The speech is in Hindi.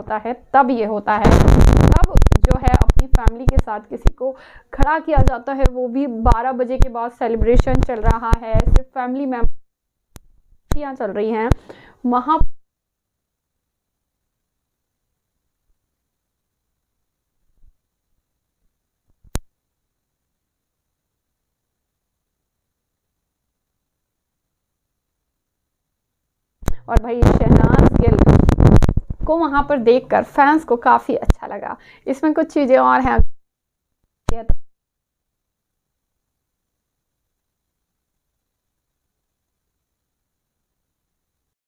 होता है तब ये होता है, तब जो है अपनी फैमिली के साथ किसी को खड़ा किया जाता है, वो भी 12 बजे के बाद सेलिब्रेशन चल रहा है, सिर्फ फैमिली मेम्बर्स चल रही हैं वहाँ। और भाई शहनाज गिल को वहाँ पर देखकर फैंस को काफ़ी अच्छा लगा। इसमें कुछ चीज़ें और हैं।